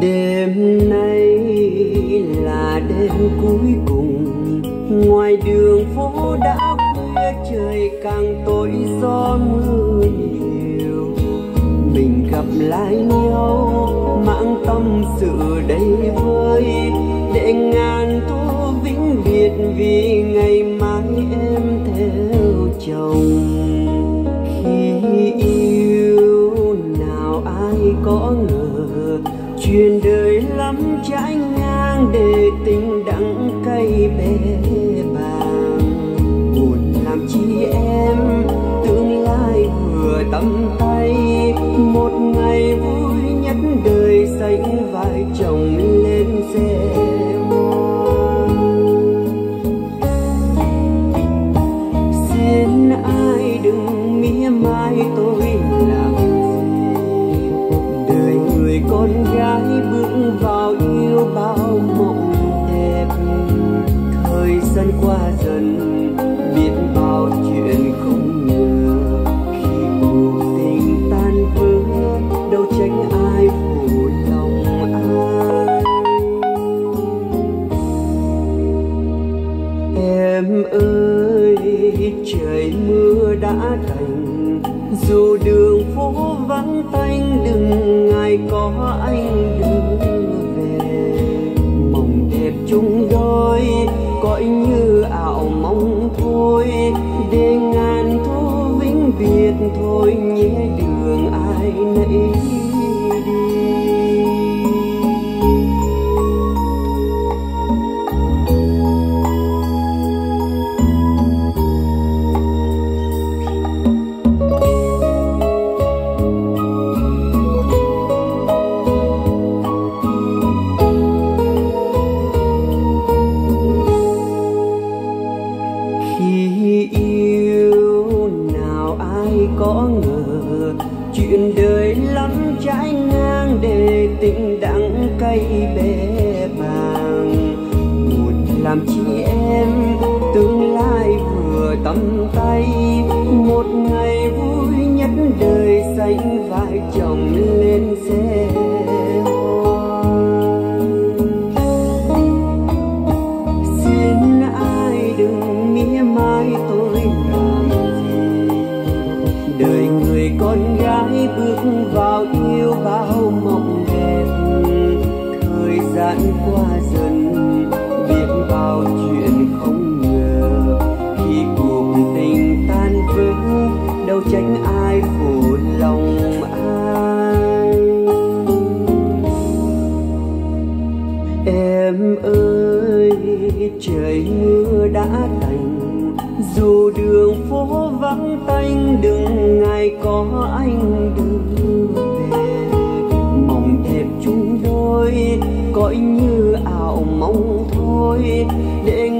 Đêm nay là đêm cuối cùng, ngoài đường phố đã khuya, trời càng tối gió mưa nhiều. Mình gặp lại nhau mang tâm sự đây với, để ngàn thu vĩnh biệt vì ngày mai em theo chồng. Khi yêu nào ai có ngờ, chuyện đời lắm trái ngang để tình đắng cay bể bàng. Buồn làm chi em, tương lai vừa tầm tay, một ngày vui nhất đời sánh vai chồng lên xe. Xin ai đừng mỉa mai tôi làm gì, đời người con gái bước vào yêu bao mộng đẹp. Thời gian qua dần biết bao chuyện không ngờ, khi cuộc tình tan vỡ đâu tránh ai phụ lòng ai. Em ơi trời mưa đã tạnh, dù đường phố vắng tanh đừng ngại có anh đưa về. Mộng đẹp chung đôi cõi như ảo mong thôi, để ngàn thu vĩnh biệt thôi nhé đường ai nấy đi. Có ngờ chuyện đời lắm trái ngang để tình đắng cay bể bàng. Buồn làm chi em, tương lai vừa tầm tay, một ngày vui nhất đời sánh vai chồng lên xe. Xin ai đừng mỉa mai tôi làm, đời người con gái bước vào yêu bao mộng đẹp. Thời gian qua dần biết bao chuyện không ngờ, khi cuộc tình tan vỡ đâu tránh ai phụ lòng ai. Em ơi trời mưa đã tạnh, dù đường phố vắng tanh đừng ngại có anh đưa về. Mộng đẹp chung đôi cõi như ảo mong thôi, để